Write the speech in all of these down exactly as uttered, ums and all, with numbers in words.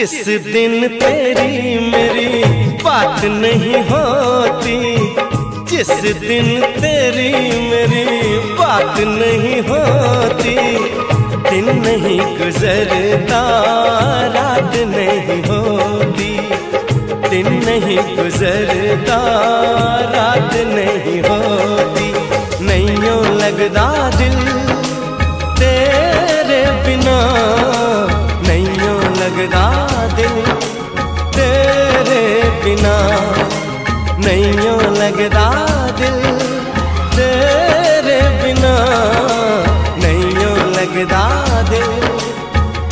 जिस दिन तेरी मेरी बात नहीं होती, जिस दिन तेरी मेरी बात नहीं होती, दिन नहीं गुजरता रात नहीं होती, दिन नहीं गुजरता रात नहीं होती। नहीं यूं लगदा दिल तेरे बिना, नहीं यूं लगदा दिल तेरे बिना, नहीं यूं लगदा दिल तेरे बिना, नहीं यूं लगदा दिल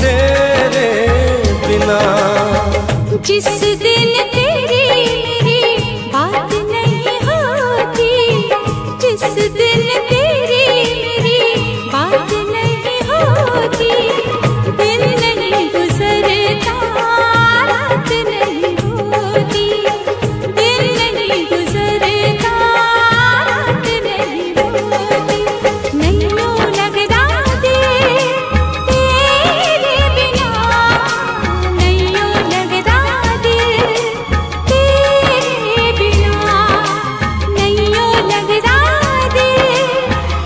तेरे बिना। जिस दिन तेरी मेरी बात नहीं होती, जिस दिन तेरी मेरी बात नहीं होती, दिन नहीं गुजरता रात नहीं होती, दिन नहीं गुजरता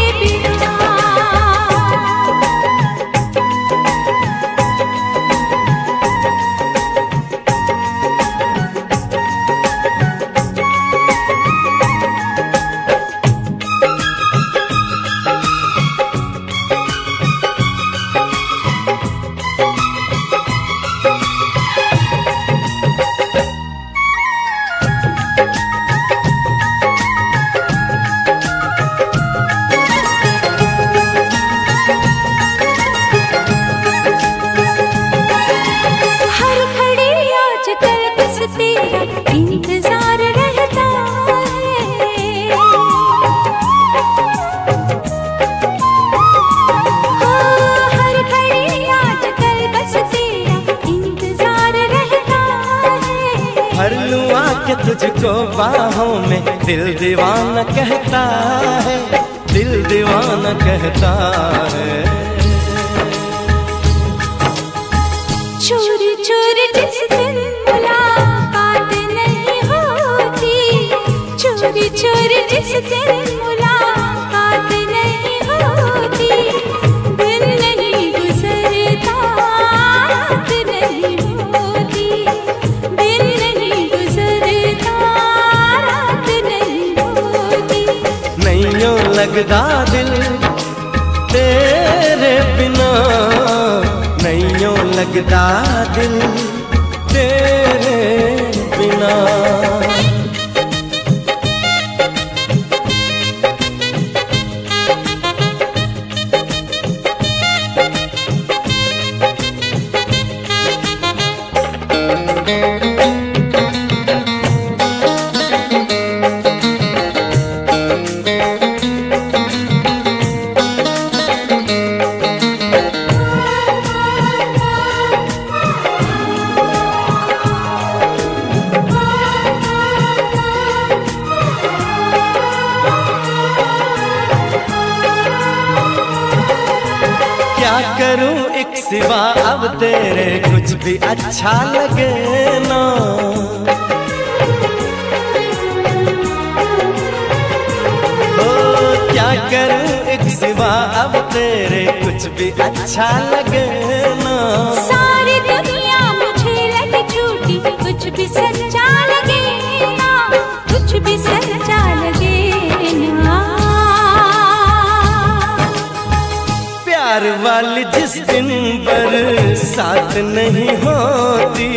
रात नहीं होती। नहीं यूं लगदा दिल तेरे बिना, नहीं यूं लगदा इंतजार रहता है। हर घड़ी आजकल बस तेरा इंतजार रहता है। हर लुआ के तुझको बाहों में दिल दीवाना कहता है, दिल दीवाना कहता है। चोरी चोरी जिस दिन चोरी चोरी जिस दिन मुलाकात नहीं होती, दिन नहीं गुजरता रात नहीं होती, दिन नहीं गुजरता रात नहीं होती। नहीं यूं लगदा दिल तेरे बिना, नहीं यूं लगदा दिल तेरे बिना। क्या करूं एक सिवा अब तेरे, कुछ भी अच्छा लगे ना। ओ क्या करूं एक सिवा अब तेरे, कुछ भी अच्छा लगे ना। सारी दुनिया मुझे लगे झूठी, कुछ भी सच्चा लगे ना, कुछ भी सच्चा लगे ना। प्यार वाली जिस दिन बरसात नहीं होती,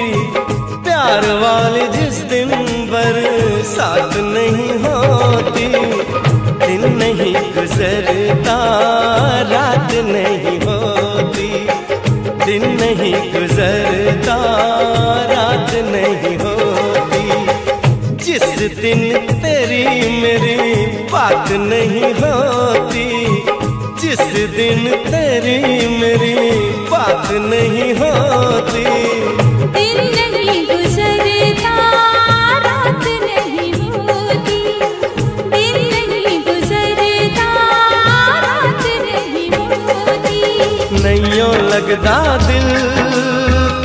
प्यार वाली जिस दिन बरसात नहीं होती, दिन नहीं गुजरता रात नहीं होती, दिन नहीं गुजरता रात नहीं होती। जिस दिन तेरी मेरी बात नहीं होती, जिस दिन तेरी मेरी बात नहीं होती, दिन नहीं गुजरता रात नहीं होती, दिन नहीं गुजरता। लगदा दिल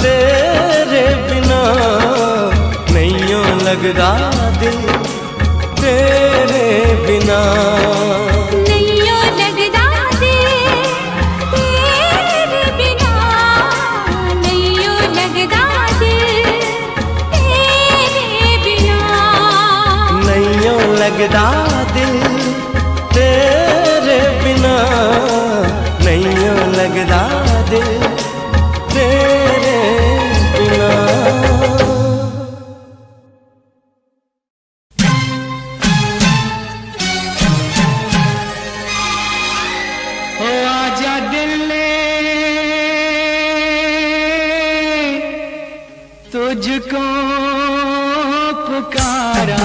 तेरे बिना, नहीं लगदा दिल तेरे बिना। लगदा दिल तेरे बिना, नहीं लगदा दिल तेरे बिना। ओ आजा दिल ले तुझको पुकारा,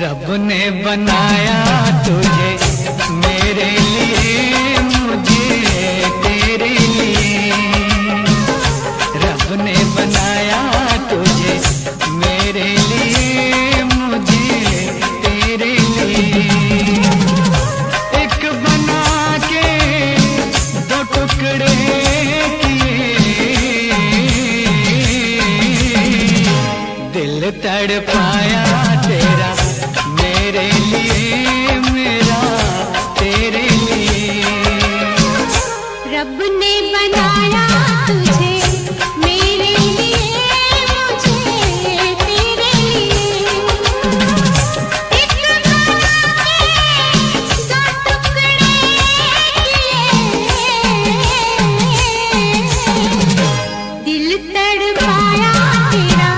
रब ने बनाया तुझे मेरे लिए, मुझे तेरे लिए। रब ने बनाया तुझे मेरे लिए, मुझे तेरे लिए। एक बना के दो टुकड़े किए, दिल तड़पाया तेरा तेरे लिए, मेरा तेरे लिए। रब ने बनाया तुझे मेरे लिए, मुझे तेरे लिए। एक बना के दो टुकड़े किए, दिल तड़पाया तेरा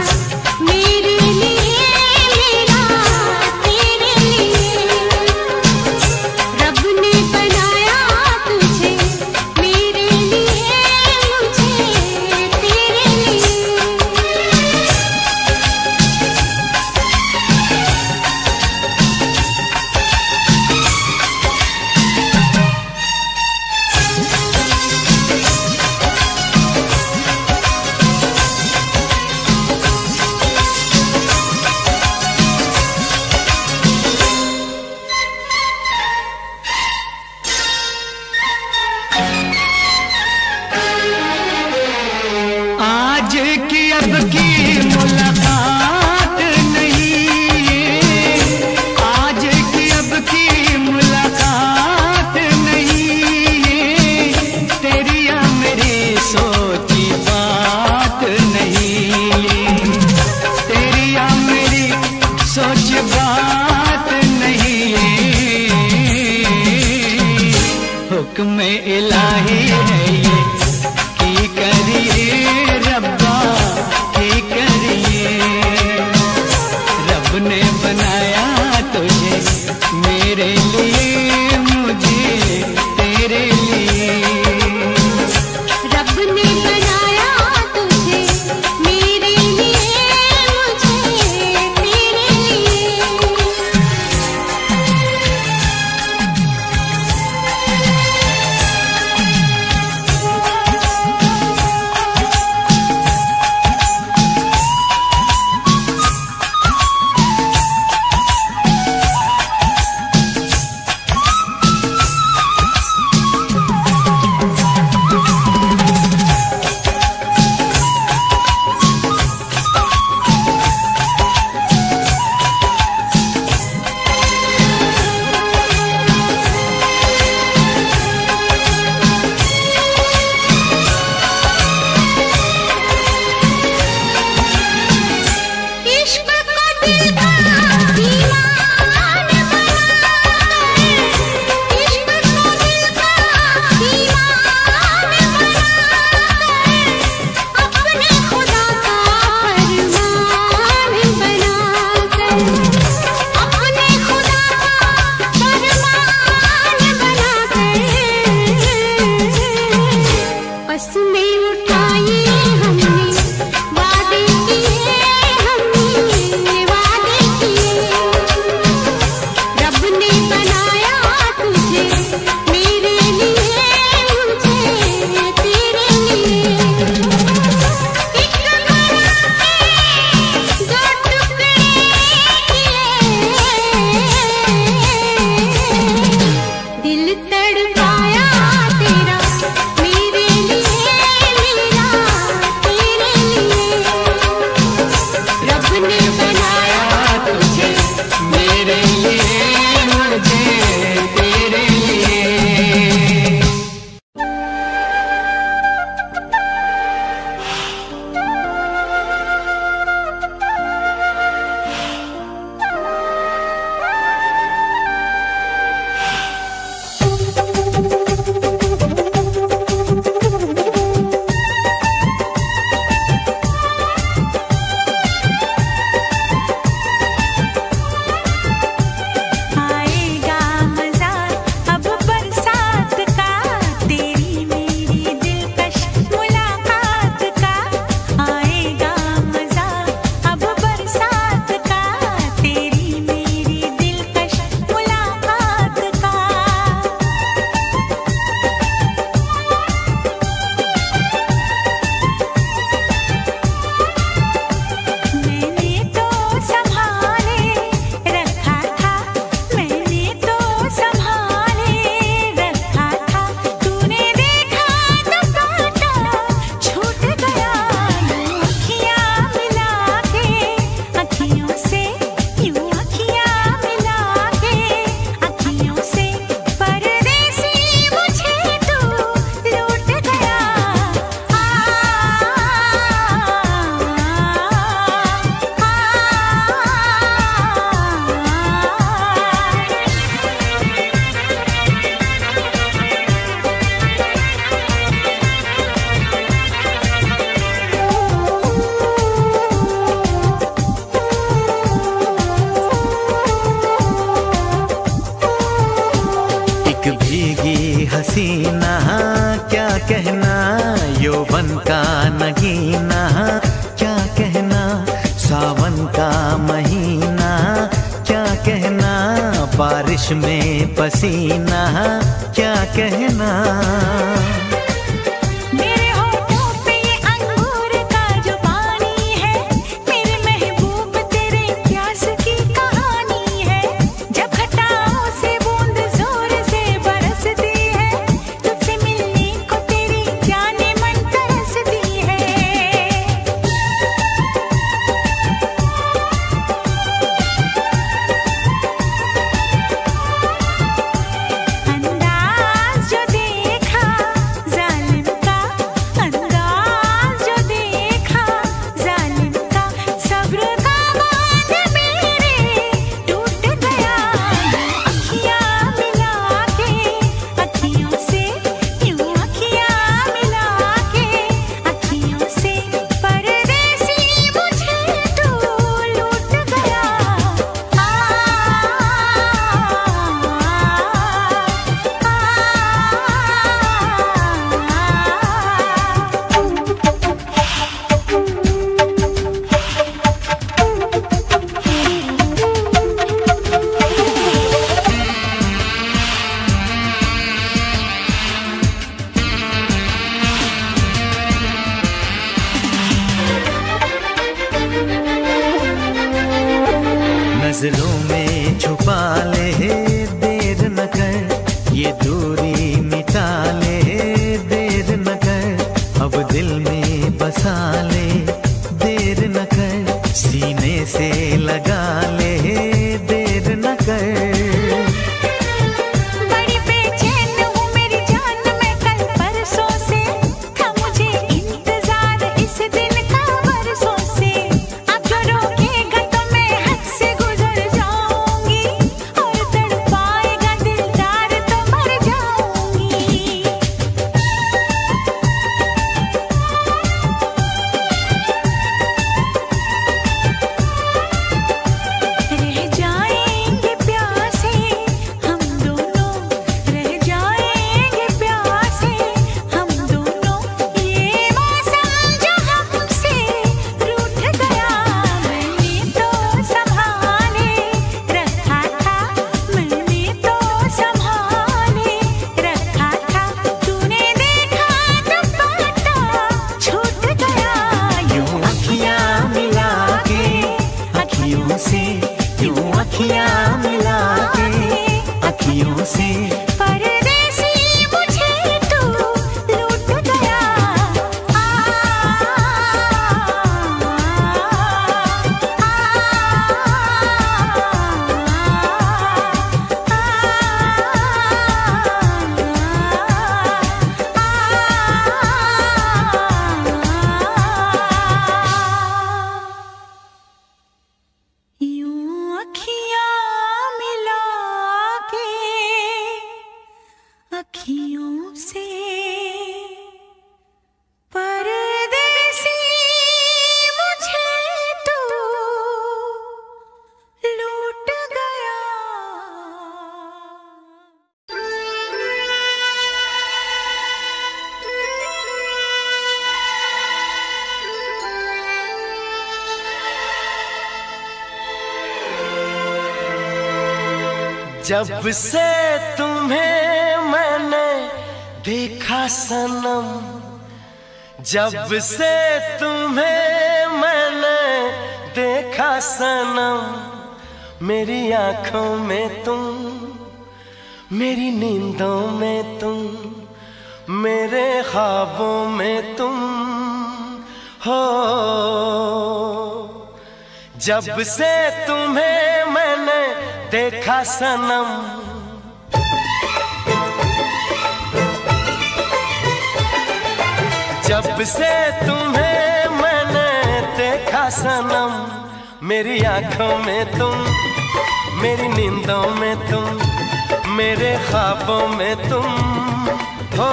मेरे लिए। उठाए हमने वादे किए, हमने वादे सीना क्या कहना, यौवन का नगीना क्या कहना, सावन का महीना क्या कहना, बारिश में पसीना क्या कहना। नज़लों में छुपा ले देर न कर, ये दूरी मिटा ले देर न कर, अब दिल में बसा ले देर न कर, सीने से लगा ले देर न कर। यूं अखियां मिला के, अखियों से परदेसी मुझे तू लूट गया। आ, आ, अखियों से परदेसी मुझे तू लूट गया। जब से तुम्हें मैंने देखा सनम, जब से तुम्हें मैंने देखा सनम, मेरी आंखों में तुम, मेरी नींदों में तुम, मेरे ख्वाबों में तुम हो। जब से तुम्हें मैंने देखा सनम, जब से तुम्हें मैंने देखा सनम, मेरी आंखों में तुम, मेरी नींदों में तुम, मेरे ख्वाबों में तुम हो।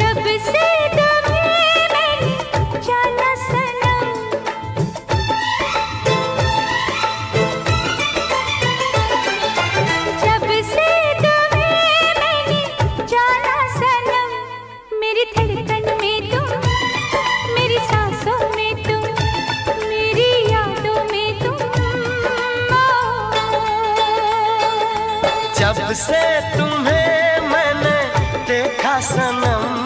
जब से तुम्हें जाना सनम, जब से तुम्हें जब से तुम्हें मैंने देखा सनम,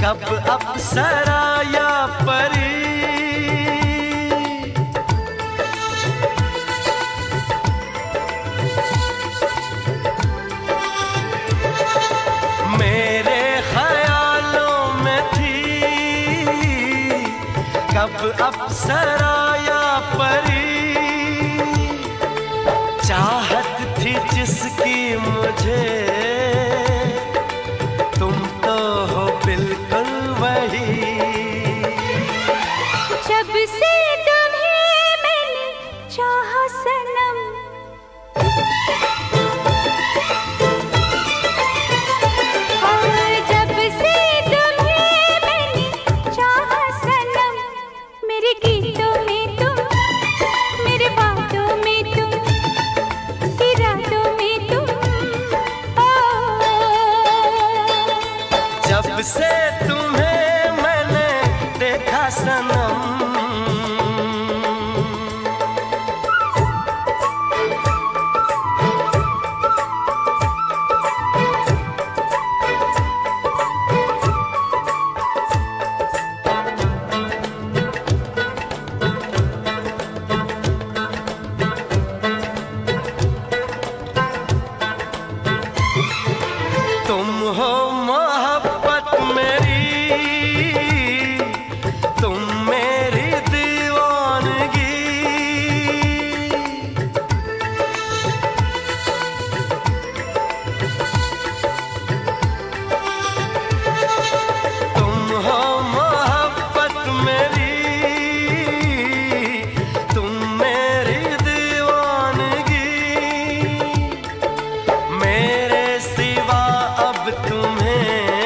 कब अप्सरा या परी, मेरे ख्यालों में थी कब अप्सरा या परी। चाहत थी जिसकी मुझे तुम तो हो बिल्कुल वही। जब से तुम्हें मैंने चाहा सनम, और जब से तुम्हें मैंने चाहा सनम, मेरे गीतों में तुम, मेरे बातों में तुम, इरादों में तुम। जब से तुम्हें सनम, तुम हो मोहब्बत मेरी, तुम मेरी दीवानगी। तुम हो मोहब्बत मेरी, तुम मेरी दीवानगी। मेरे सिवा अब तुम्हें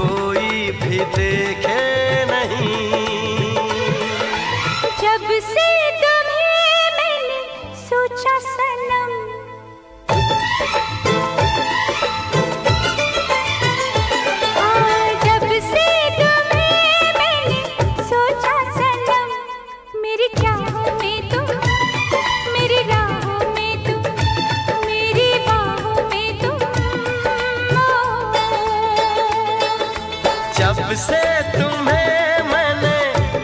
कोई भी देखे से तुम्हें मैंने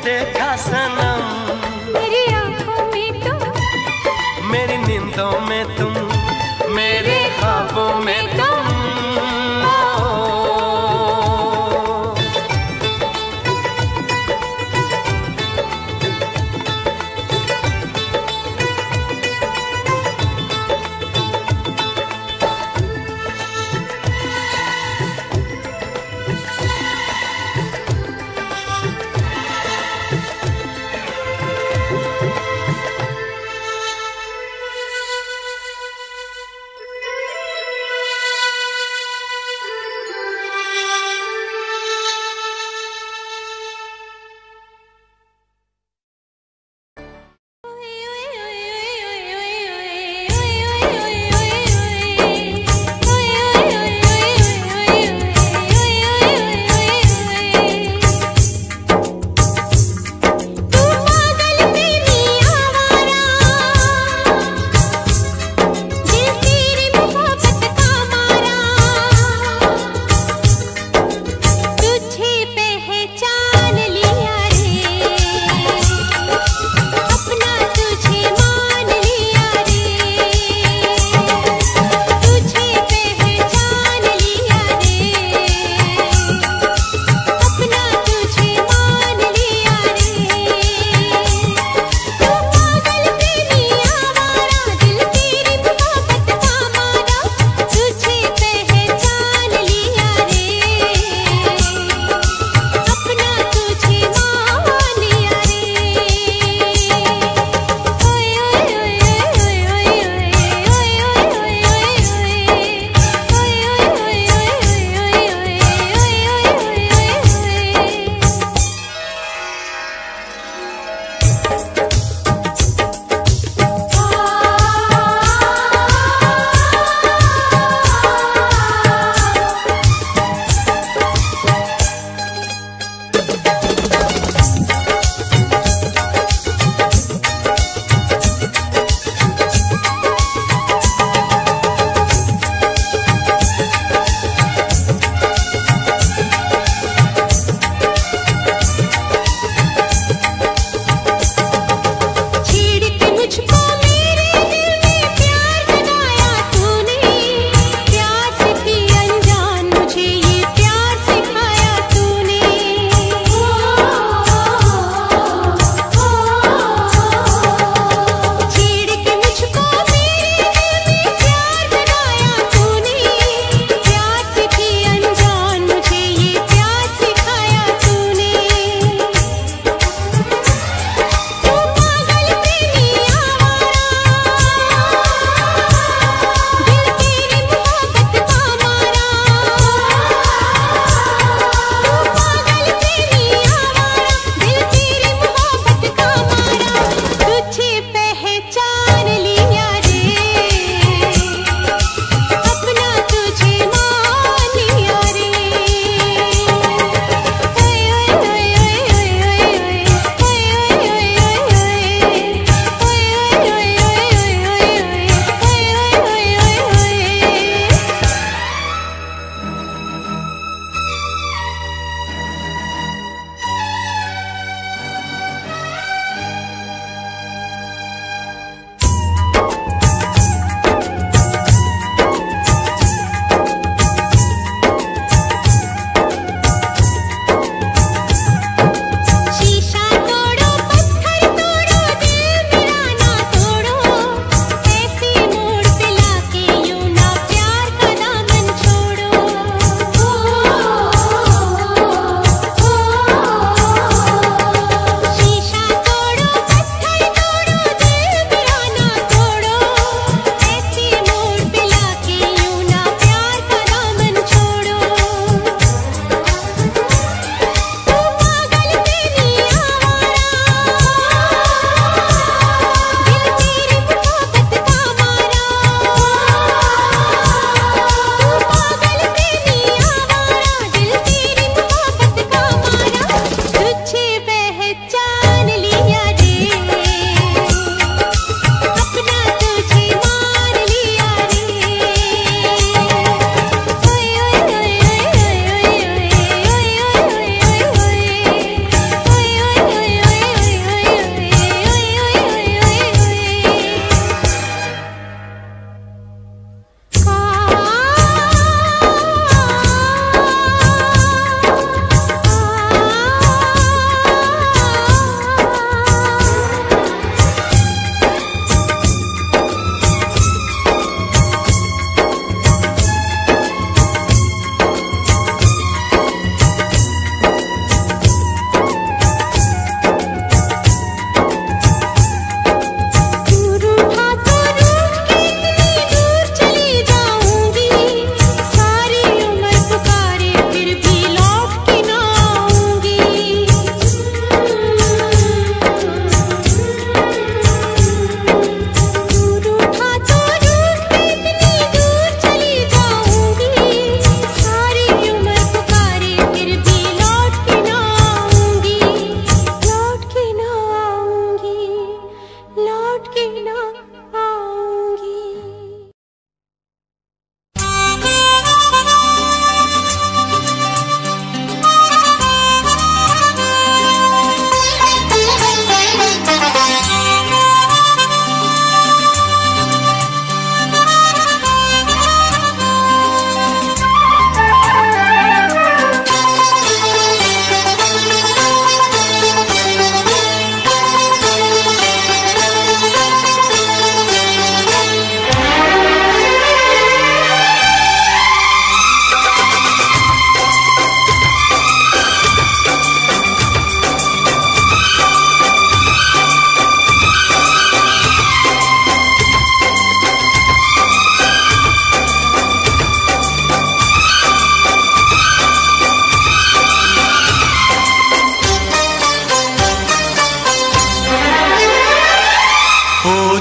देखा सनम। मेरी आंखों में तुम, मेरी नींदों में तुम, मेरे ख्वाबों में तुम।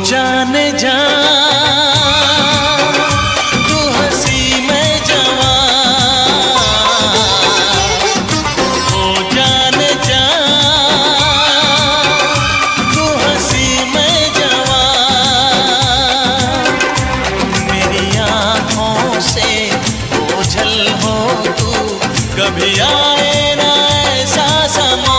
जाने जा तू हंसी में जवान हो जाने जा तू हंसी में जवान मेरी आँखों से ओझल हो तू कभी आए ना ऐसा समा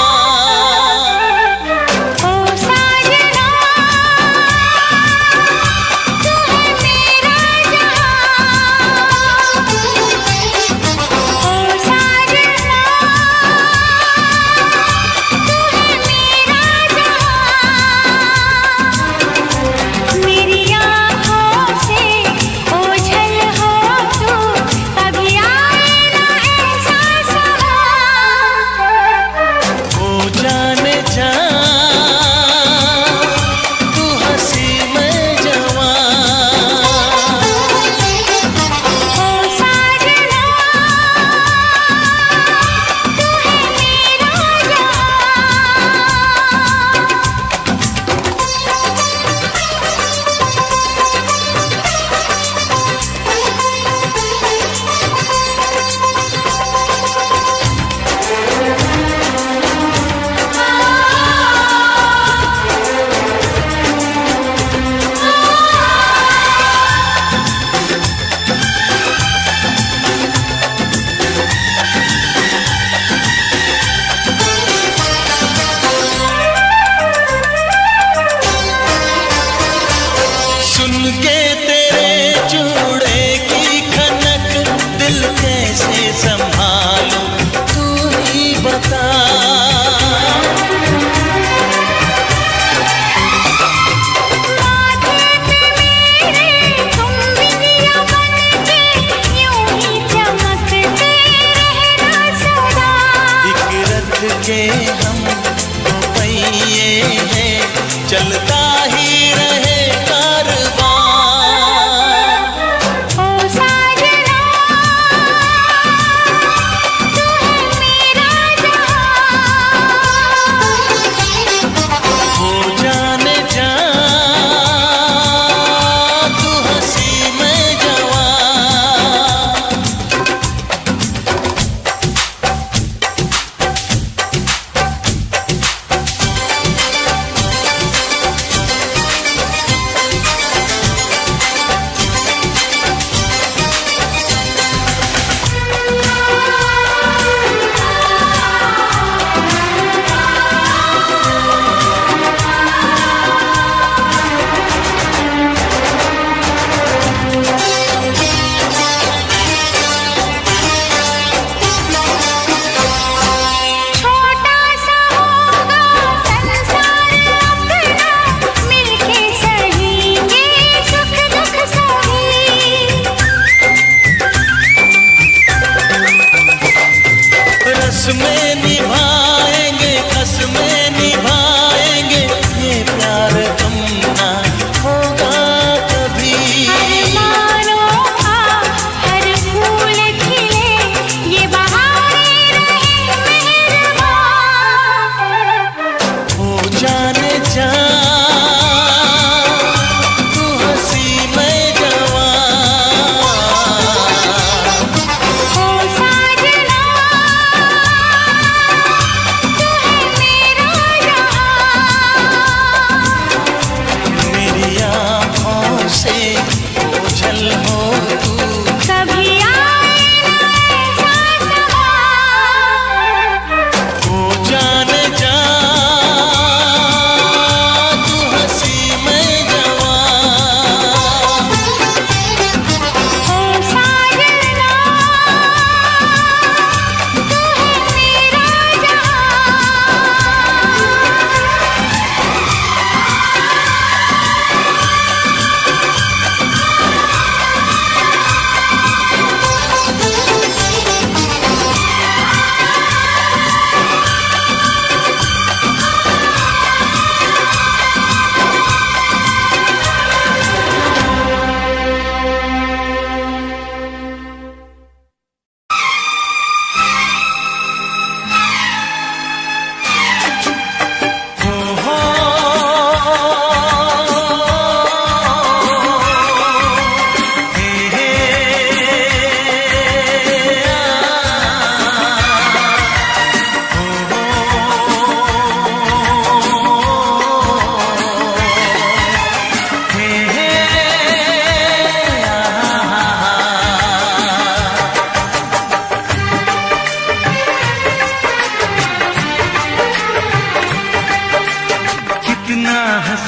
के तेरे चूड़े की खनक दिल कैसे संभालूं तू ही बता माथे पे मेरे तुम बिंदिया बनके यूं ही चमकते रहना सदा एक रथ के हम दो पहिए हैं चलता ही रहे कारवां में निभाएंगे कसमें निभाएंगे ये प्यार कम ना होगा कभी हर फूल खिले ये बहारें हो जाने जा तू हंसी में जाने जा।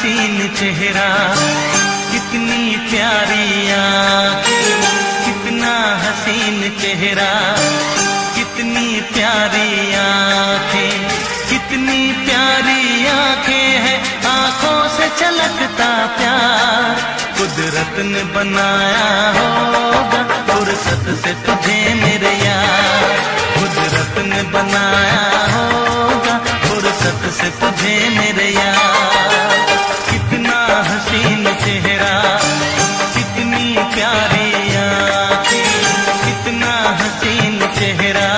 हसीन चेहरा, कितनी प्यारी आँखें, कितना हसीन चेहरा, कितनी प्यारी आँखें, कितनी प्यारी आँखें हैं, आँखों से छलकता प्यार कुदरत ने बनाया होगा, फुर्सत से तुझे मेरे यार, कुदरत ने बनाया होगा, फुर्सत से तुझे मेरे यार। कितना हसीन चेहरा, कितनी प्यारी आँखें, कितना हसीन चेहरा,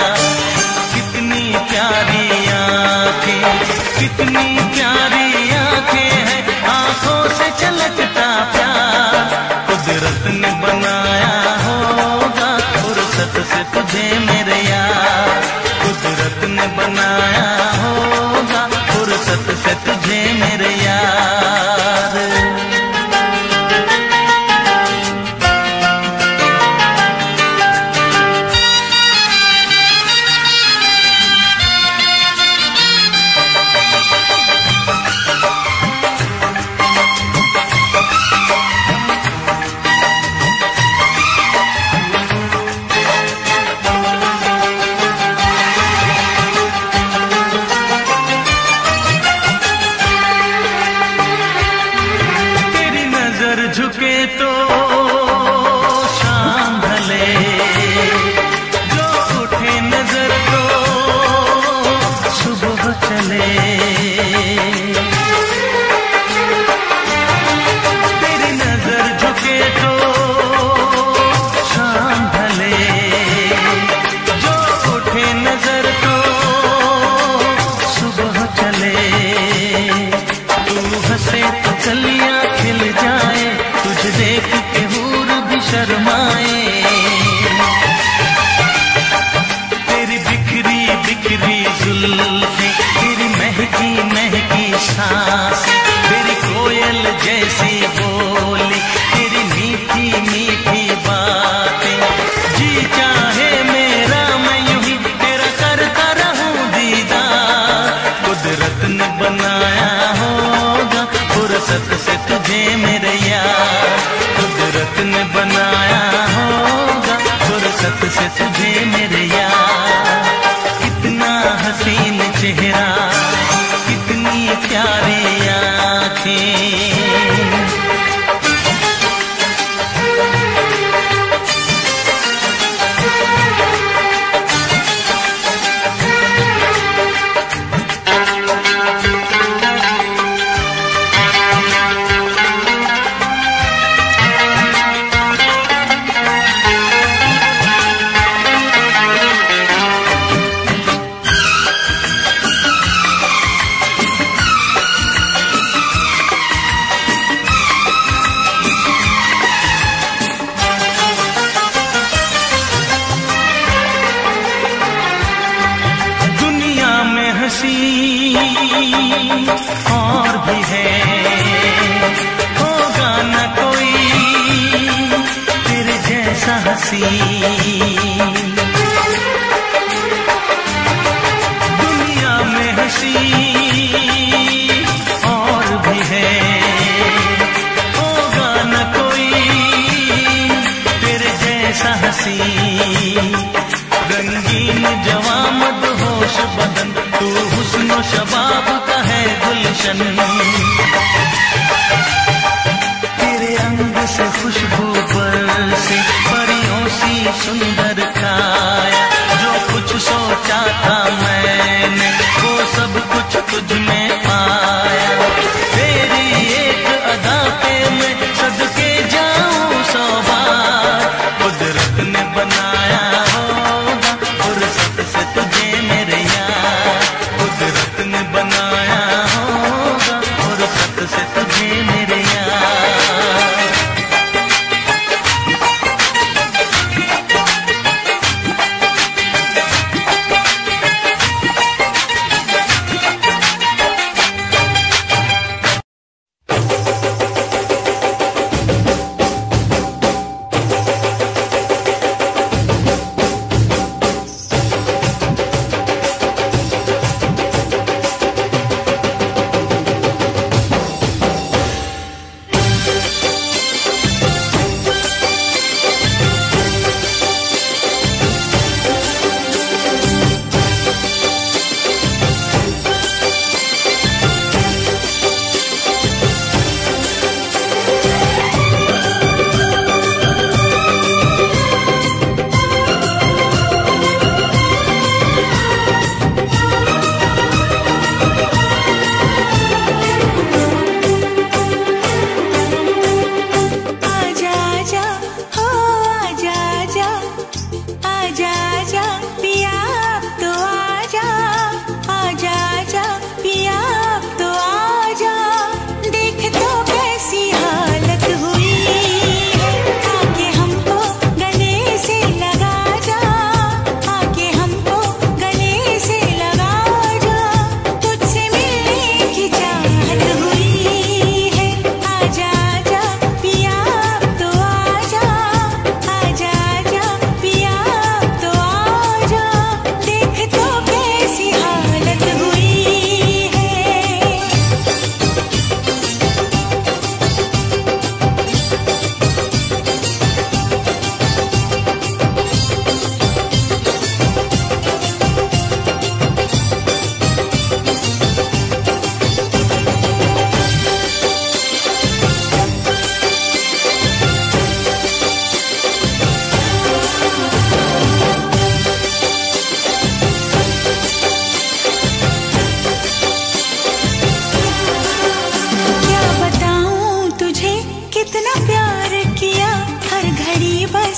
कितनी प्यारी आँखें, कितनी प्यारी आँखें है, आँखों से छलकता प्यार कुदरत ने बनाया होगा, फुर्सत से तुझे मेरे यार, कुदरत ने बनाया होगा, फुर्सत से तुझे मेरे यार।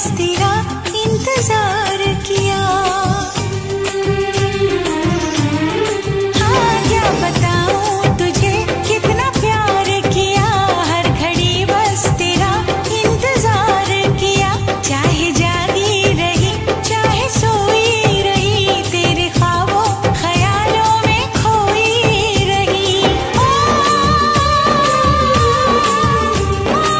बस तेरा इंतजार किया। हाँ क्या बताऊं तुझे कितना प्यार किया, हर घड़ी बस तेरा इंतजार किया। चाहे जागी रही चाहे सोई रही, तेरे ख्वाबों ख्यालों में खोई रही। ओ, ओ, ओ,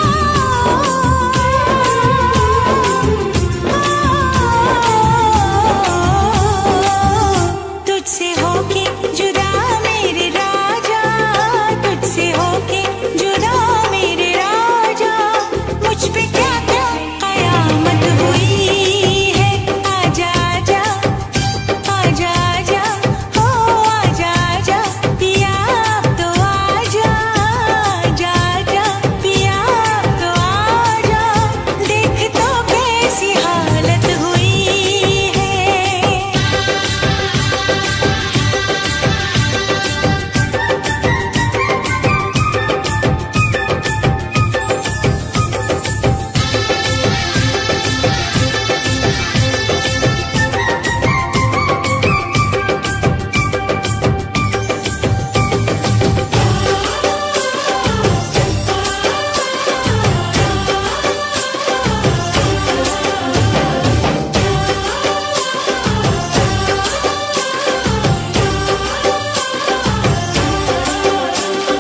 तुझसे होके जुदा मेरे राजा, तुझसे होके जुदा मेरे राजा, मुझ पे क्या क्या कयामत हुई है। आजा आजा आजा आजा हो आजा आजा पिया तो आजा, आजा आजा पिया तो आजा, देख तो कैसी हालत हुई है।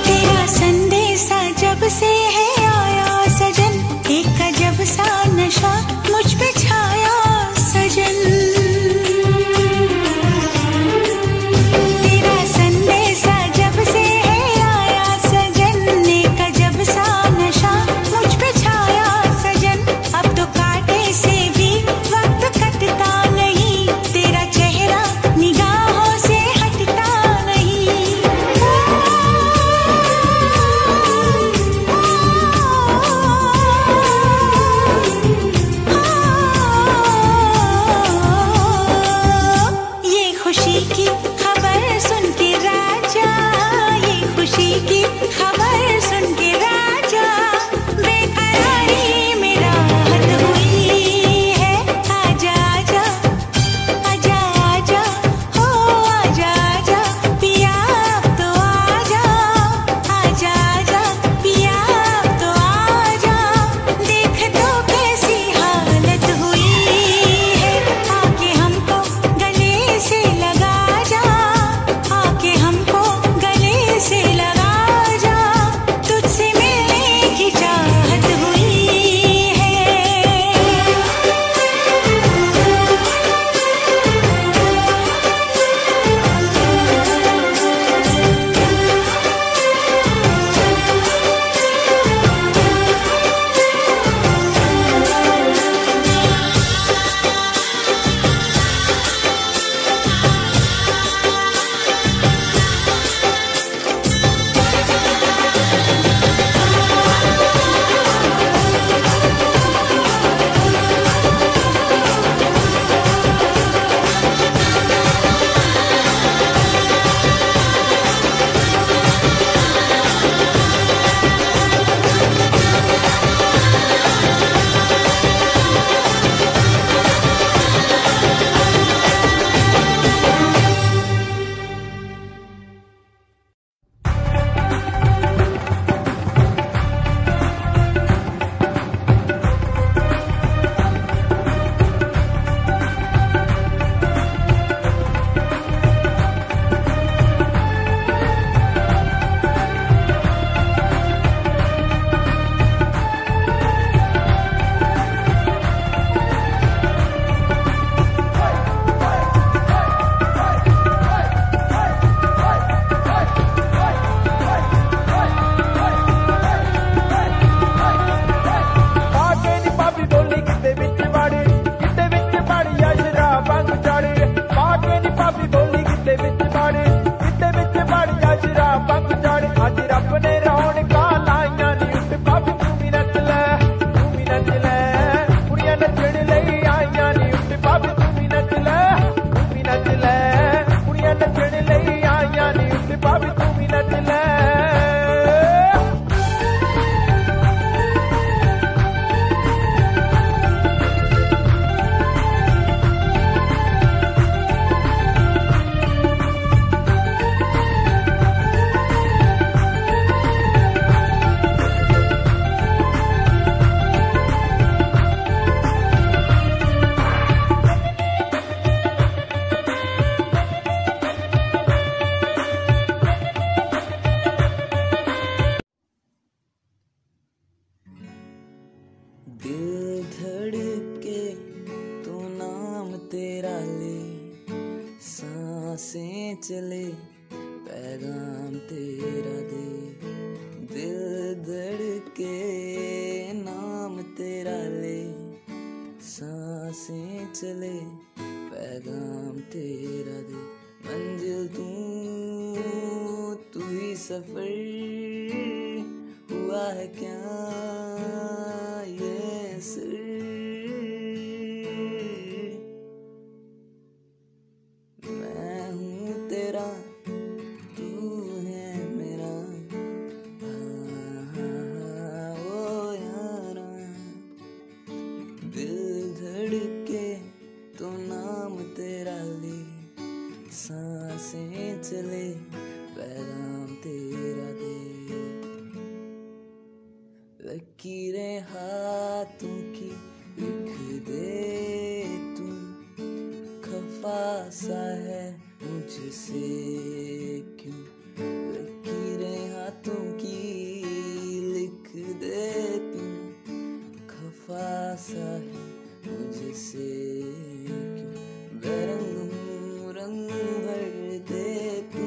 तेरा संदेशा जब से है आया सजन, एक अजब सा नशा मुझ पे छाया सजन। तेरा संदेशा जब से है आया सजन, एक अजब सा नशा मुझ पे छाया सजन। अब तो कांटे से भी वक्त कटता नहीं, तेरा चेहरा निगाहों से हटता नहीं। ये खुशी की खबर सुन के राजा, ये खुशी की खबर सुन के राजा, बेकरारी में राहत हुई है। आजा आजा आजा आजा हो आजा आजा पिया तो आजा, आजा आजा पिया तो आजा, देख तो कैसी हालत हुई है। आके हमको गले से लगा जा, आके हमको गले से लगा जा। चले पैगाम तेरा दे, दिल धड़के नाम तेरा ले, सांसें चले पैगाम तेरा दे, मंजिल तू तू ही सफर हुआ है क्या ये सर। मैं हूँ तेरा तू है मेरा, हाँ हाँ ओ यारा, दिल धड़के तो नाम तेरा ले, सांसें चले पैगाम तेरा दे, लकीरें हाथों की लिख दे तू, खफा सा है मुझसे क्यों, लकीरें हाथों की लिख दे तू, खफा सा है मुझसे क्यों, बेरंग हूँ रंग भर दे तू,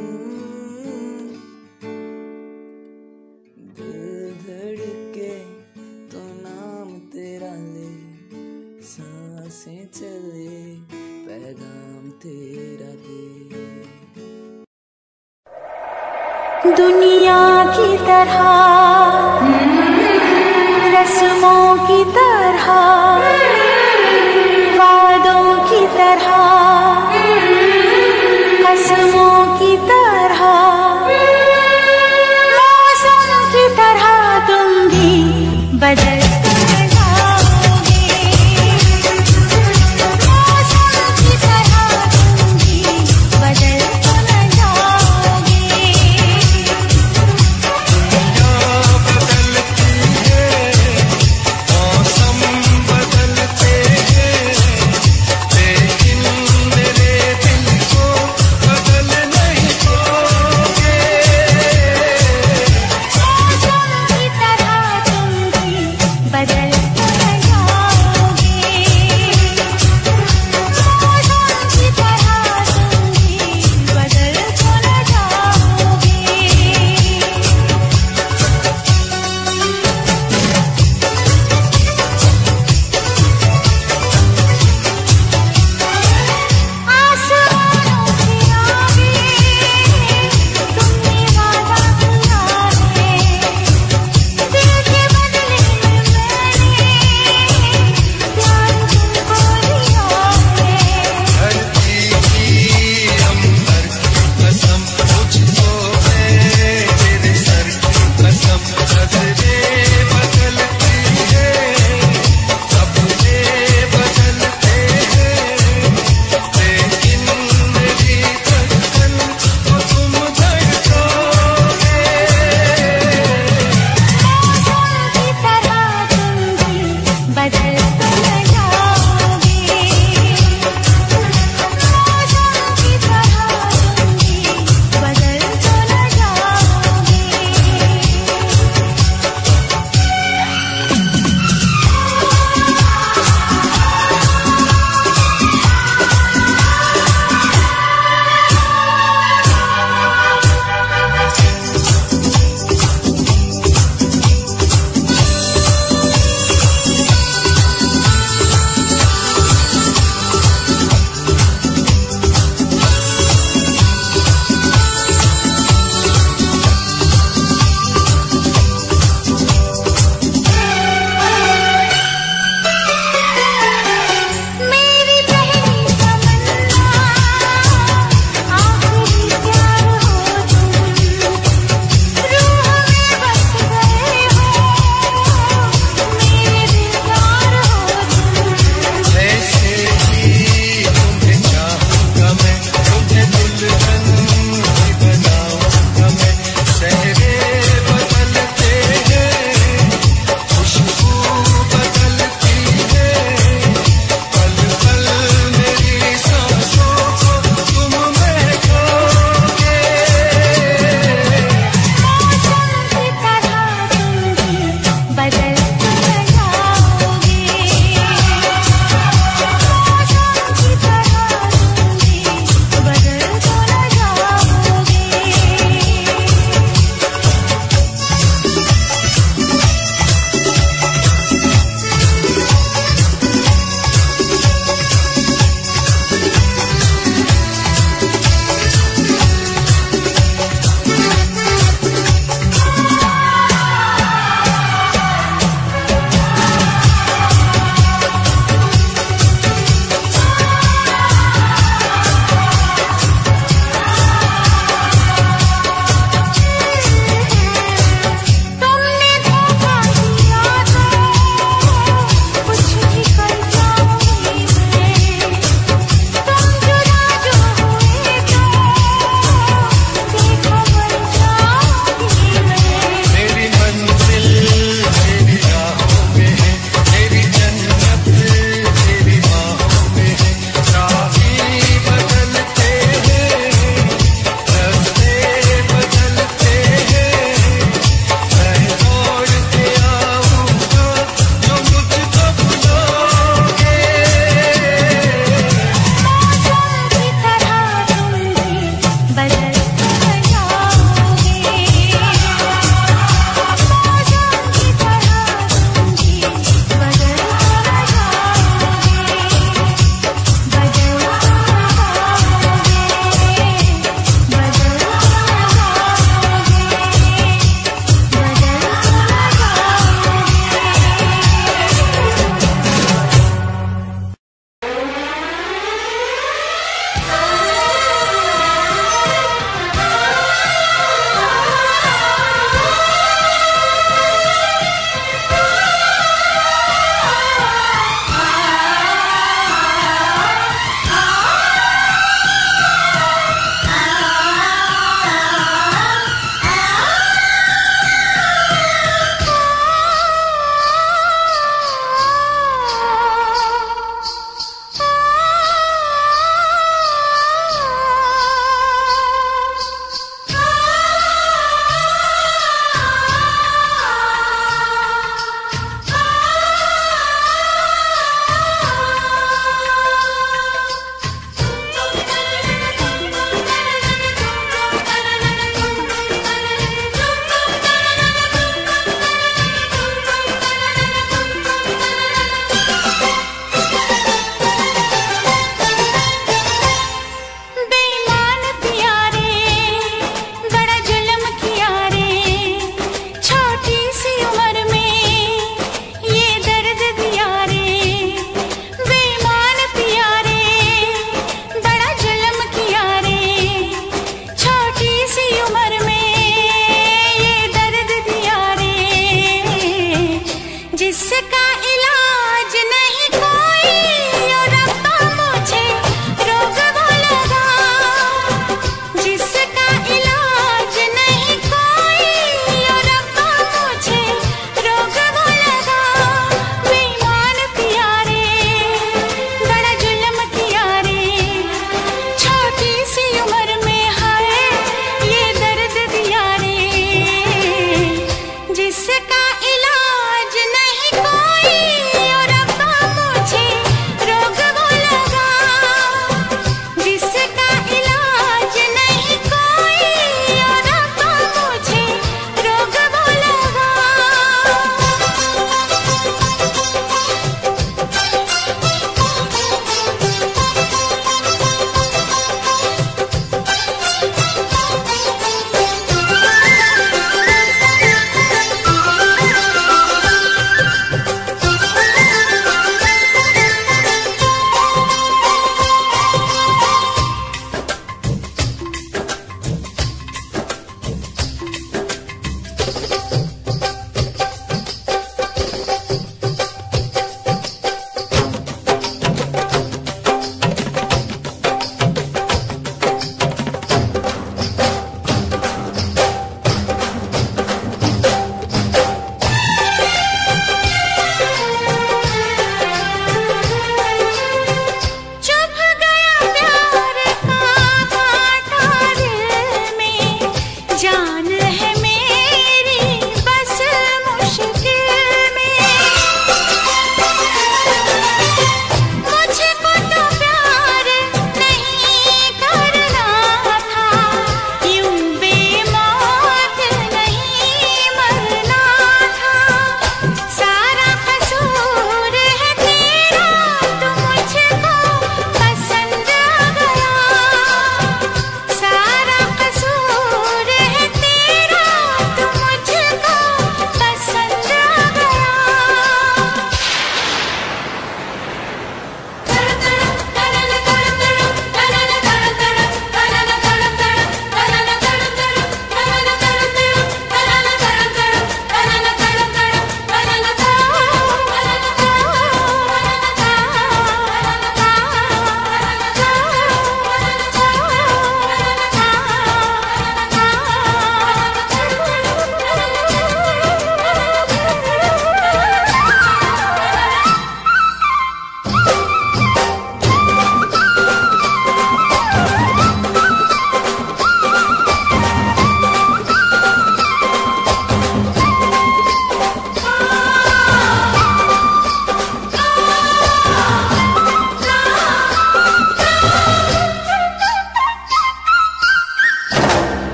दिल धड़के तो नाम तेरा ले, सांसें चले पैगाम तेरा दे। दुनिया की तरह रस्मों की तरह वादों की तरह कसमों की तरह मौसम की तरह तुम भी बदल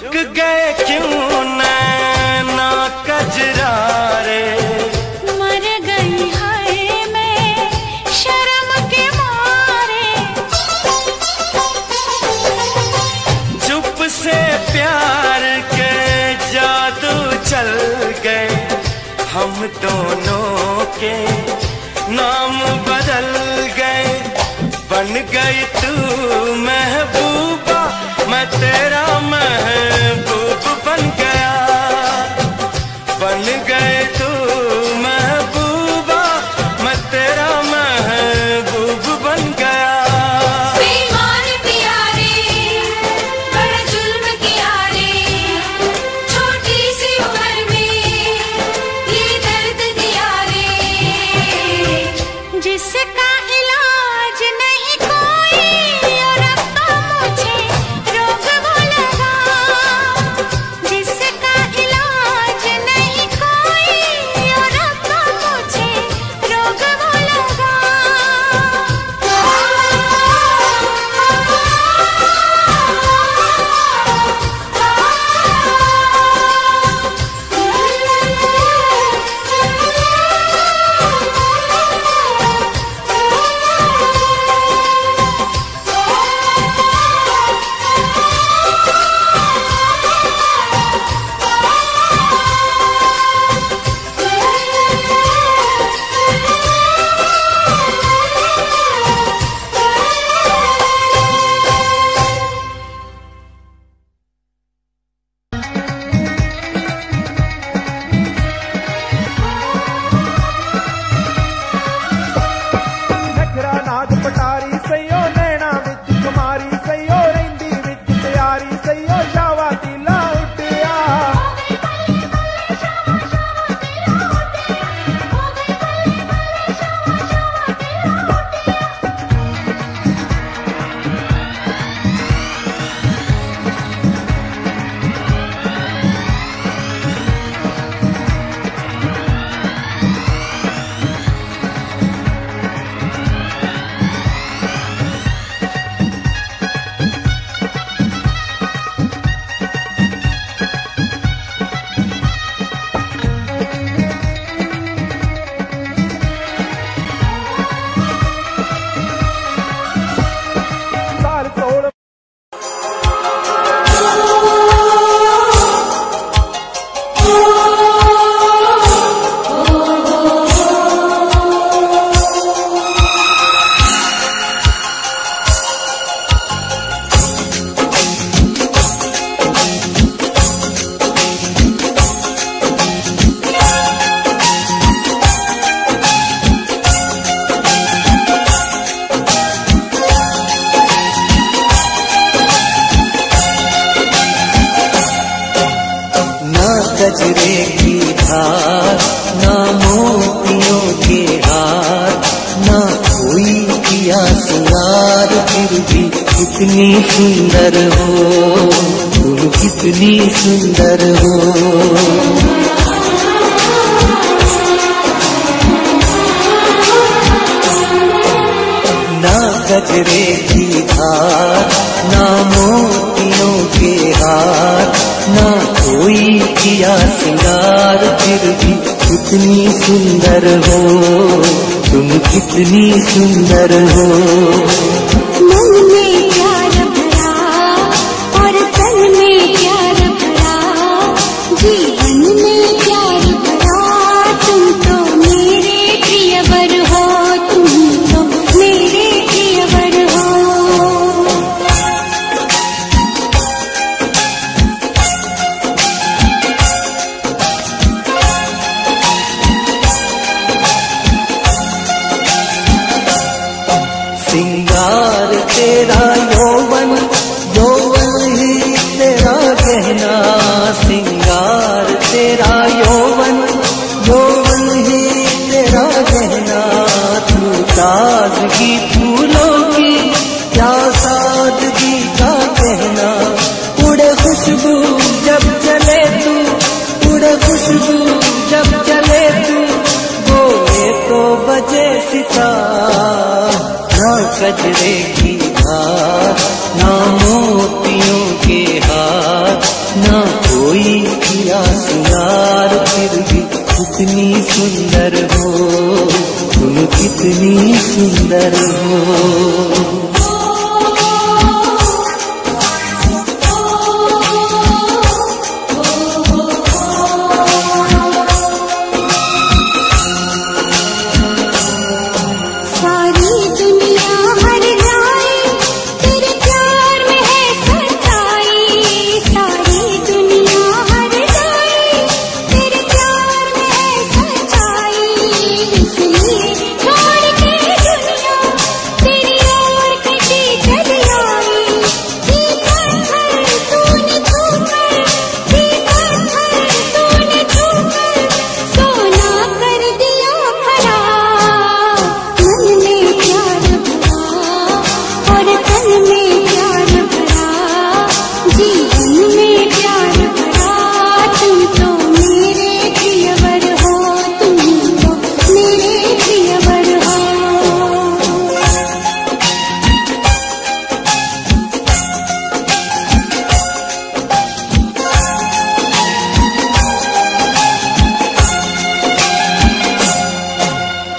झुक गए क्यों नैना कजरा रे, मर गई हाय मैं शर्म के मारे। चुप से प्यार के जादू चल गए, हम दोनों के नाम बदल गए। बन गई तू महबूबा, मैं तेरा महबूब बन गया। बन गए तू महबूबा, मैं तेरा महबूब बन गया। बेईमान पिया रे, बड़ा जुल्म किया रे, छोटी सी उम्र में ये दर्द दिया रे, जिसका इलाज नहीं कोई। कजरे की धार ना मोतियों के हार ना कोई किया सुनार, फिर भी कितनी सुंदर हो तुम, कितनी सुंदर हो। ना कजरे की धार ना मोतियों के हार ना कोई किया सिंगार, फिर भी कितनी सुंदर हो तुम, कितनी सुंदर हो। मन में प्यार भरा और तन में प्यार भरा, जीवन में प्यार भरा, तुम तो मेरे प्रियवर हो, तुम तो मेरे प्रियवर हो। तेरा यौवन यौवन ही तेरा गहना, सिंगार तेरा यौवन यौवन ही तेरा गहना। तू ताजगी फूलों की क्या सादगी का कहना, उड़े खुशबू जब चले तू, उड़े खुशबू जब चले तू, बोले तो बजे सितार। ना कजरे की धार ना मोतियों के हार ना कोई किया यार, फिर भी कितनी सुंदर हो तुम, कितनी सुंदर हो।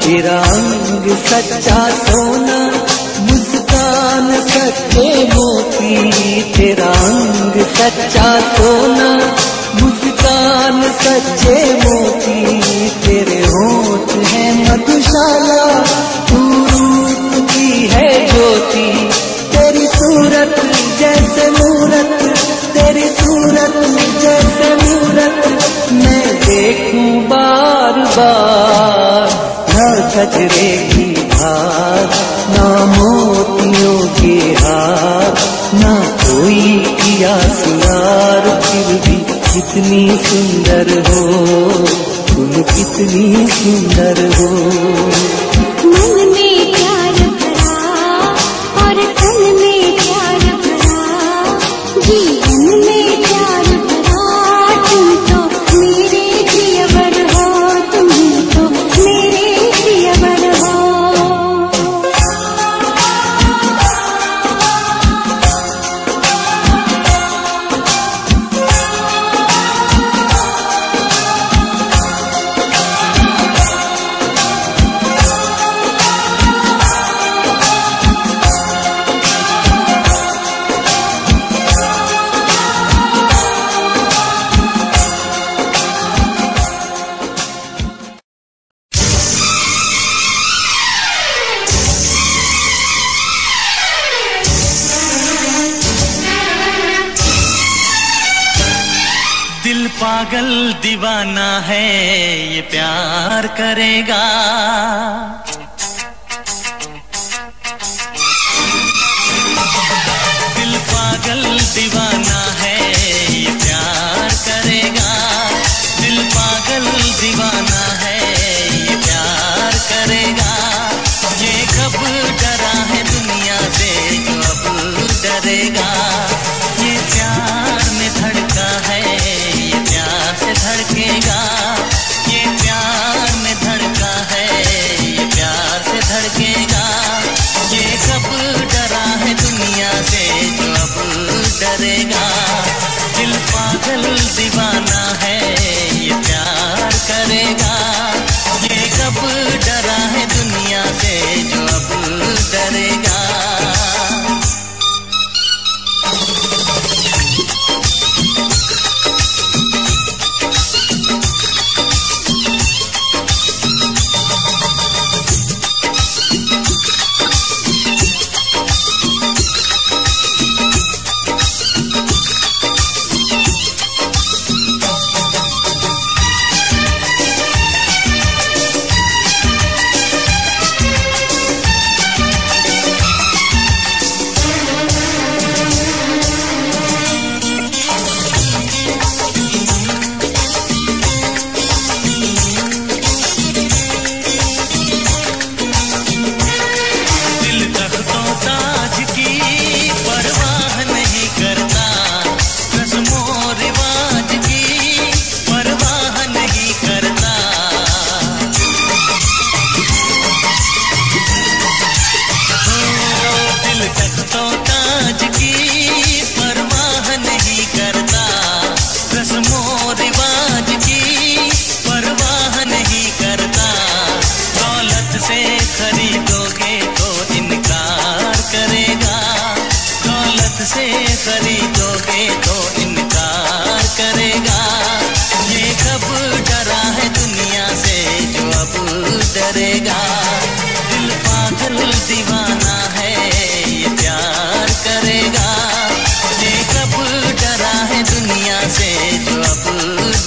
तेरा अंग सच्चा सोना, मुस्कान सच्चे मोती, तेरा अंग सच्चा सोना, मुस्कान सच्चे मोती, तेरे होंठ हैं मधुशाला, तू रूप की है ज्योति, तेरी सूरत जैसे मूरत, तेरी सूरत जैसे मूरत, मैं देखूं बार बार, ना गजरे की धार, ना मोतियों के हार, ना कोई किया यार, फिर भी कितनी सुंदर हो तुम, कितनी सुंदर हो। मन में प्यार भरा और तन में प्यार भरा, जीवन में प्यार भरा, तुम तो मेरे प्रियवर हो, तुम तो मेरे प्रियवर हो। पागल दीवाना है ये प्यार करेगा, दिल पागल दीवाना है ये प्यार करेगा, दिल पागल दीवाना है ये प्यार करेगा, ये कब डरा है दुनिया से जो अब डरेगा, ये प्यार में धड़का है से धड़केगा, ये प्यार में धड़का है ये प्यार से धड़केगा, ये कब डरा है दुनिया से जो अब डरेगा, दिल पागल दीवाना है ये प्यार करेगा, ये कब डरा है दुनिया से जो अब डरेगा।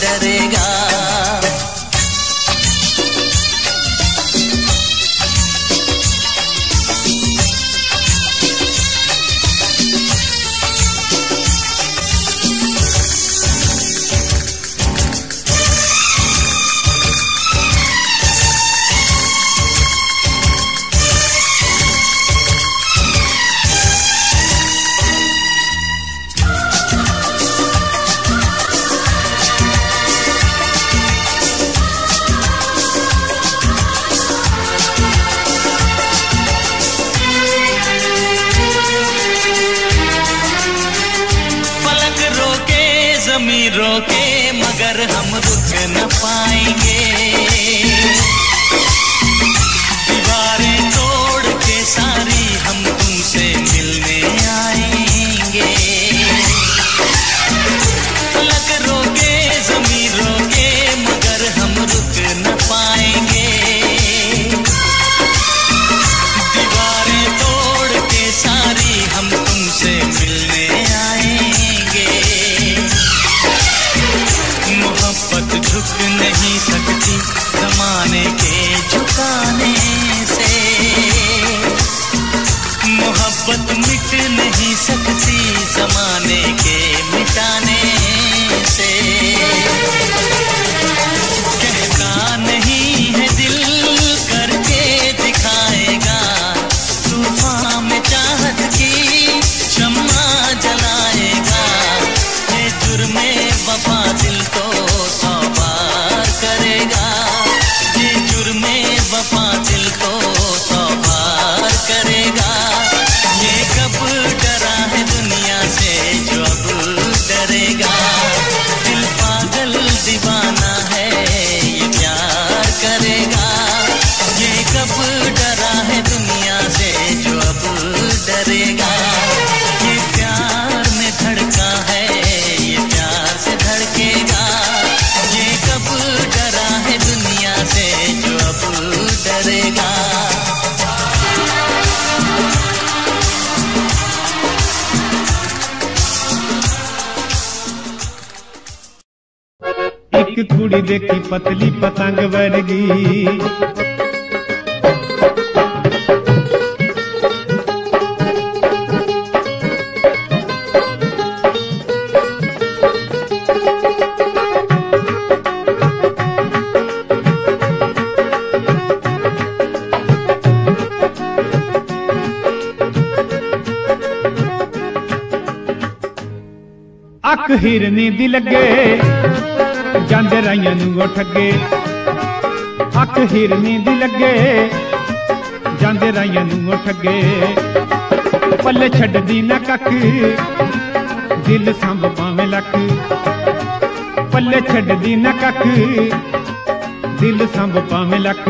डरेगा। रोके मगर हम रुक न पाएंगे, दीवारें तोड़ के सारी हम तुमसे मिलने आएंगे। लग रोके जमीन रोके मगर हम रुक न पाएंगे, दीवारें तोड़ के सारी हम तुमसे मिलने झुक नहीं सकती जमाने के झुकाने से, मोहब्बत मिट नहीं सकती जमाने के मिटाने से। कहता नहीं है दिल करके दिखाएगा, तूफान में चाहत की शम्मा जलाएगा। ये जुर्मे वफा दिल को एक कुड़ी देखी पतली पतंग वर्गी, अख हिरनी दी लगे ਜਾਂਦੇ ਰਾਈਆਂ ਨੂੰ ਠੱਗੇ। ਅੱਖ ਹਿਰਨੀ ਦੀ ਲੱਗੇ ਜਾਂਦੇ ਰਾਈਆਂ ਨੂੰ ਠੱਗੇ, ਪੱਲੇ ਛੱਡਦੀ ਨਾ ਕੱਖ ਦਿਲ ਸੰਭ ਪਾਵੇਂ ਲੱਖ, ਪੱਲੇ ਛੱਡਦੀ ਨਾ ਕੱਖ ਦਿਲ ਸੰਭ ਪਾਵੇਂ ਲੱਖ।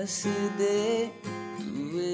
हंस दे तू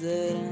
गुजरा।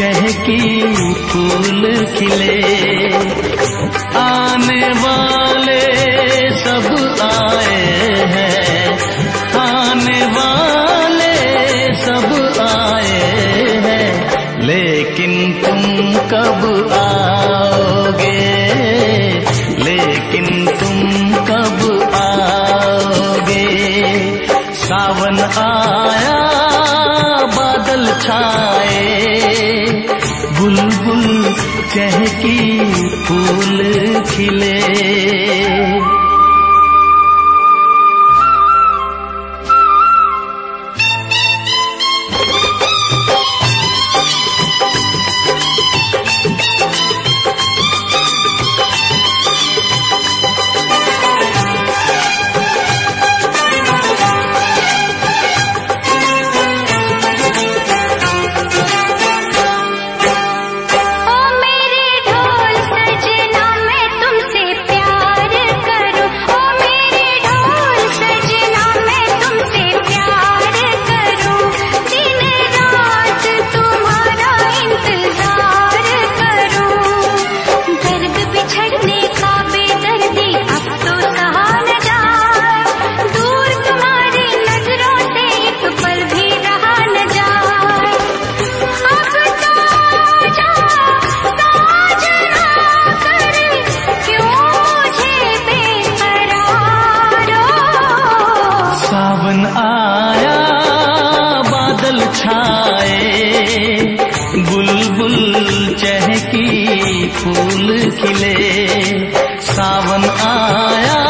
चहकी फूल खिले, आने वाले सब आए हैं, आने वाले सब आए हैं, लेकिन तुम कब आओगे, लेकिन तुम कब आओगे। सावन आया बादल छाए, बुलबुल चहकी फूल खिले। फूल खिले, सावन आया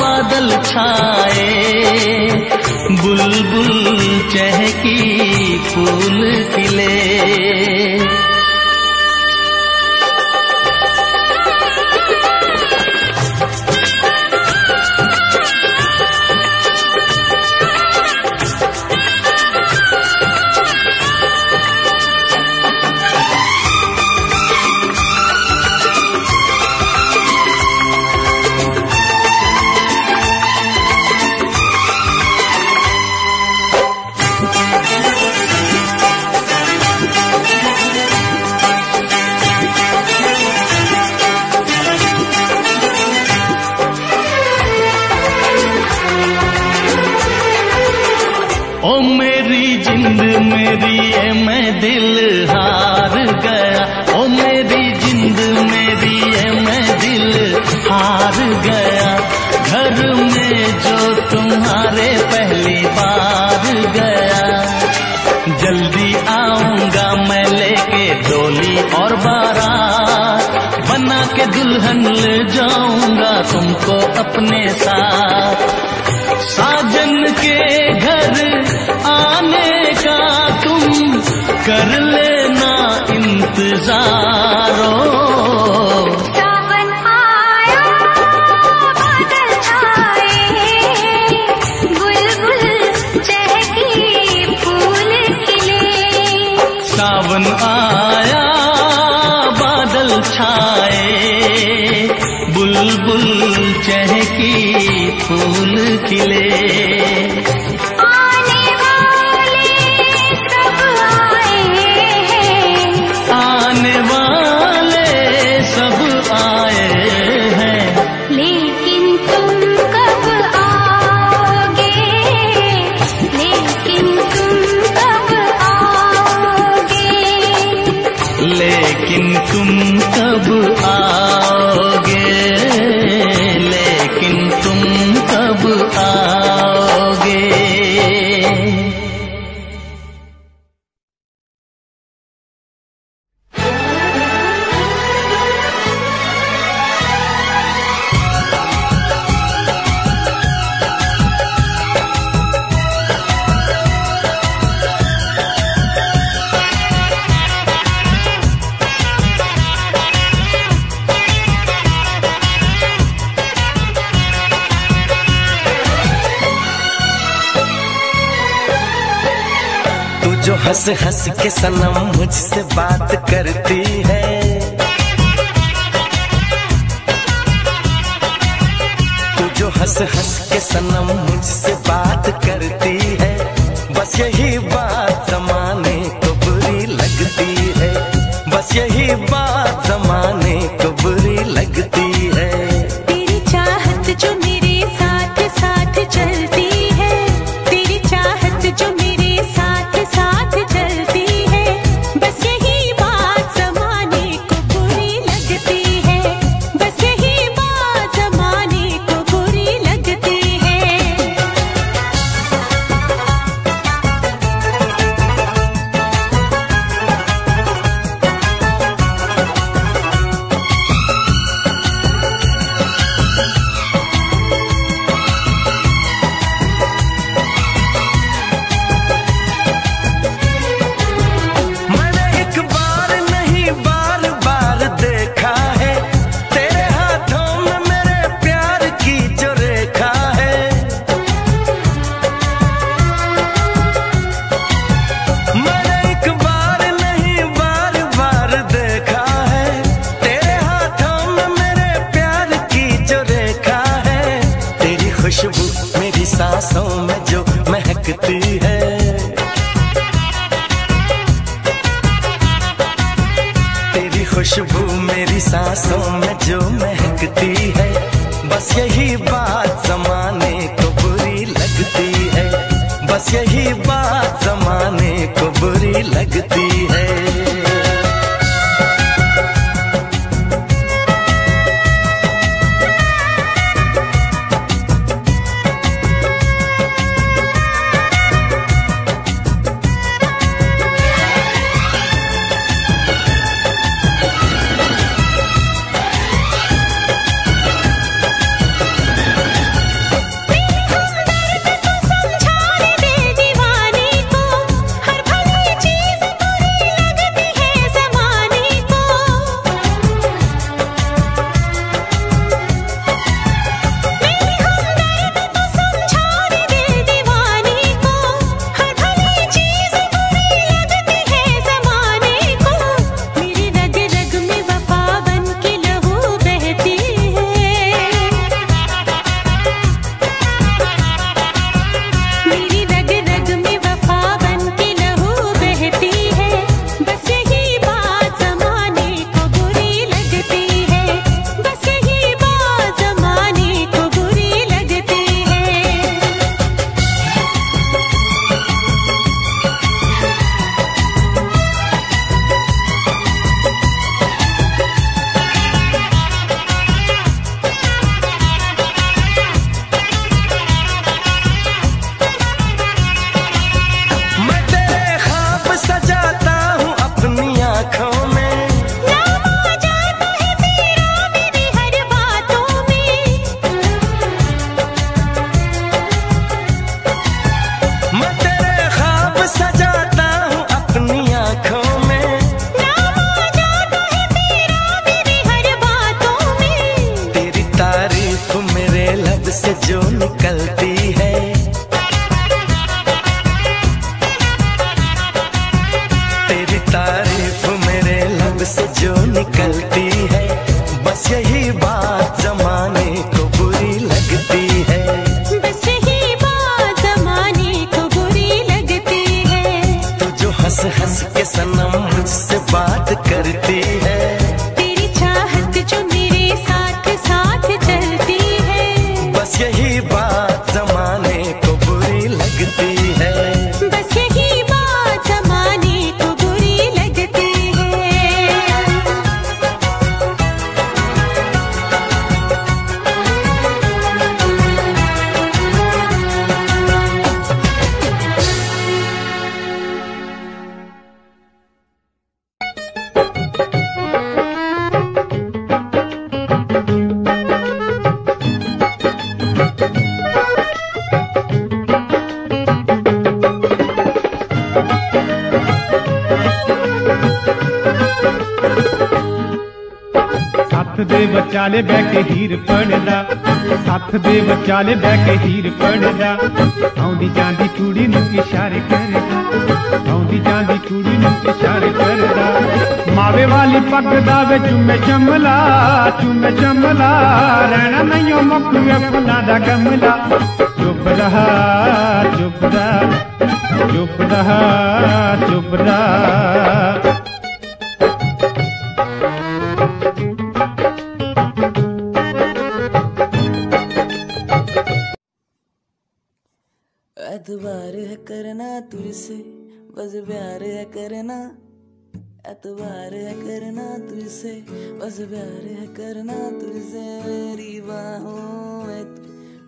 बादल छाए, बुलबुल चहकी फूल खिले। दुल्हन ले जाऊंगा तुमको अपने साथ, साजन के घर आने का हजारों। सावन आया बादल आए, बुलबुल चहकी फूल खिले। सावन आया बादल छाए, बुलबुल चहकी फूल खिले। लेकिन तुम कब आओगे, लेकिन तुम कब आओगे। हंस हंस के सनम मुझसे बात करती है, तू जो हंस हंस के सनम मुझसे बात करती है, बस यही बात जमाने को बुरी लगती है, बस यही बात जमाने को बुरी लगती है। तेरी चाहत जो मेरे साथ साथ चलती है, तेरी चाहत जो साथ चलती है, बस यही बात जमाने को बुरी लगती है, बस यही बात जमाने को बुरी लगती है। सांसों में जो महकती है, तेरी खुशबू मेरी सांसों में जो महकती है, बस यही बात जमाने को बुरी लगती है, बस यही बात जमाने को बुरी लगती है। करती है, तेरी चाहत जो मेरे साथ साथ चलती है, बस यही बात जमाने को बुरी लगती है, बस यही बात जमाने को बुरी लगती बचाले बैके हीर पड़दा, साथ दे बचाले बैके हीर पड़दा, आउंदी जांदी कुड़ी नूं इशारे करदा, आउंदी जांदी कुड़ी नूं इशारे करदा, मावे वाली पग दा वे चुम्मे चमला, चुम्मे चमला, रहना नहीं मुक्के फुल्लां दा गमला, चुप रहा चुप रहा चुप रहा चुप रहा। एतबार है करना तुझसे बस प्यार है करना, एतबार है करना तुझसे बस प्यार है करना, तुझसे मेरी बाहों में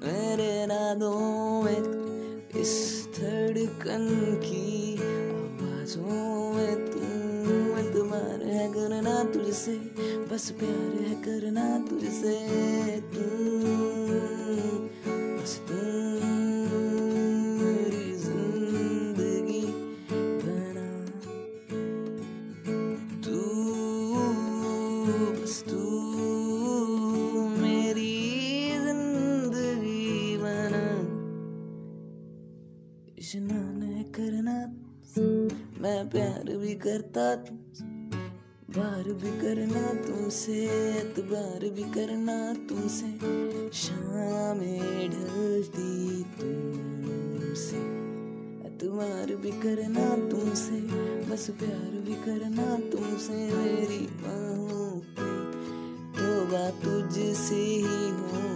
मेरे नादों में इस धड़कन की आवाज़ों में तुम, एतबार है करना तुझसे बस प्यार है करना, तुझसे तुम बस तुम करना। मैं प्यार भी करता तुमसे, बार भी करना तुमसे, एतबार भी करना तुमसे, शामें ढलती तुमसे, एतबार भी करना तुमसे बस प्यार भी करना तुमसे, मेरी बाहों पे तोबा तुझसे ही हूँ।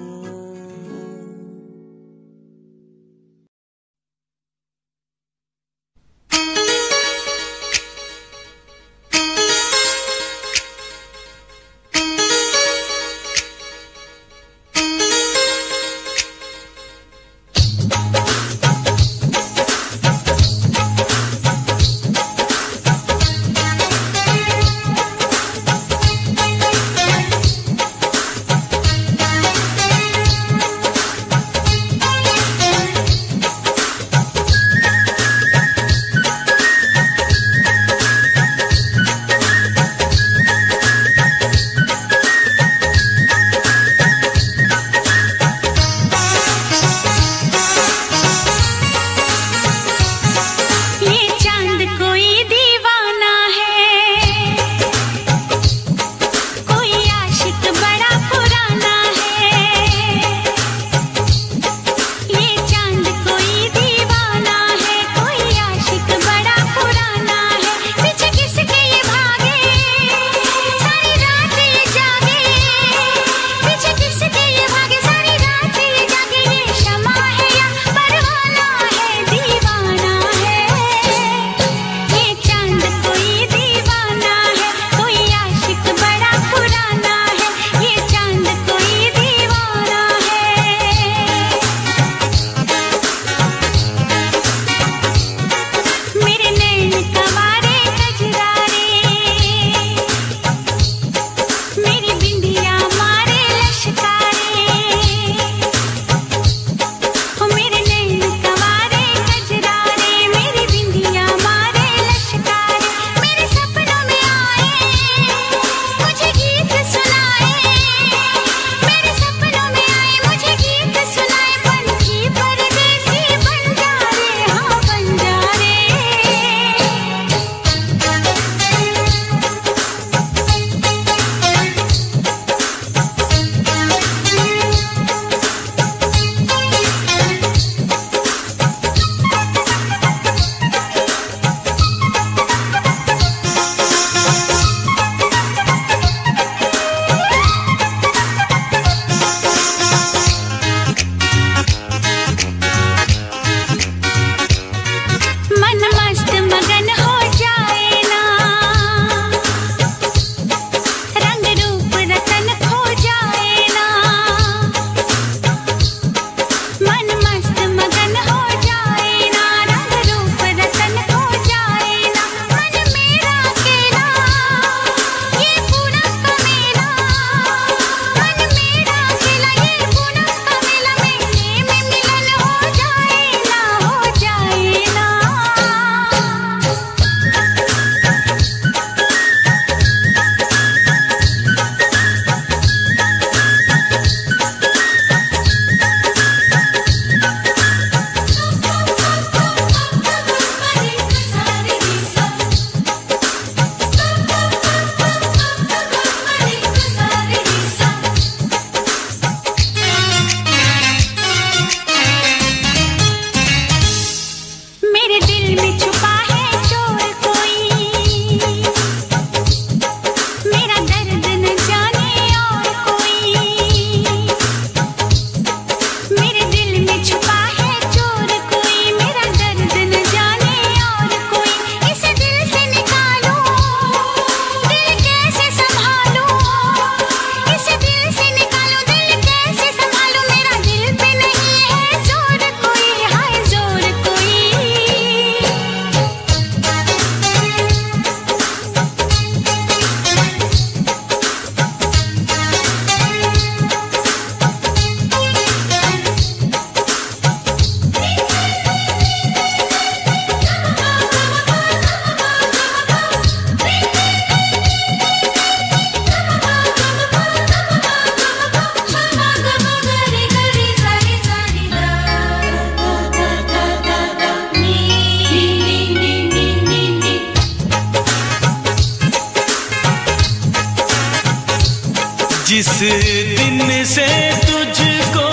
जिस दिन से तुझको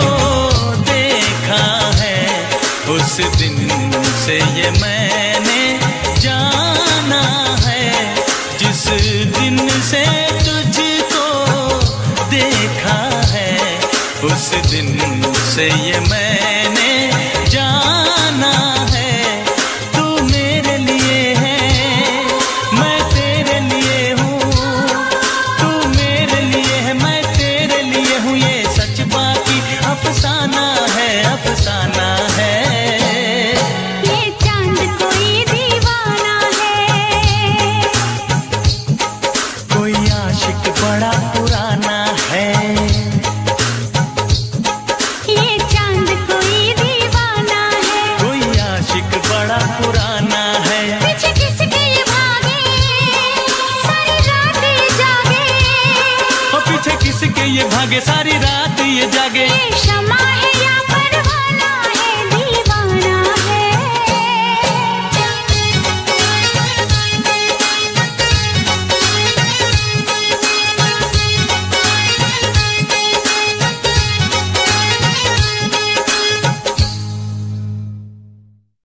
देखा है उस दिन से ये मैंने जाना है, जिस दिन से तुझको देखा है उस दिन से ये मैंने जाना है। तू मेरे लिए है, मैं तेरे लिए हूँ, तू मेरे लिए है, मैं तेरे लिए हूँ, ये सच बाकी अफसाना है, अफसाना है। ये चांद कोई दीवाना है, कोई आशिक बड़ा पुराना है। पीछे किसके ये भागे सारी रात ये जागे।